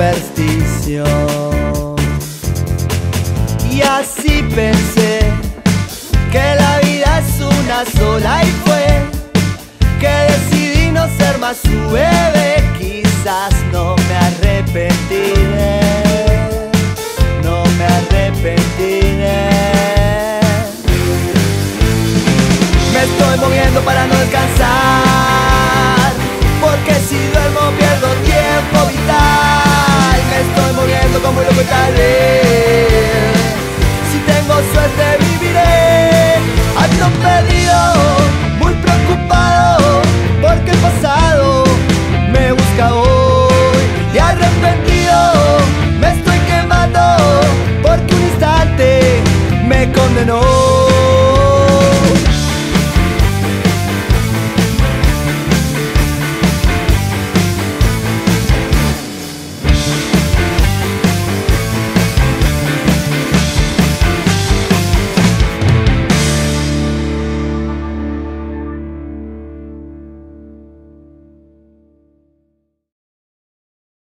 superstición. Y así pensé que la vida es una sola, y fue que decidí no ser más su bebé. Quizás no me arrepentiré, no me arrepentiré. Me estoy moviendo para no descansar, porque si duermo pierdo tiempo vital. Me estoy moviendo como loco y tal vez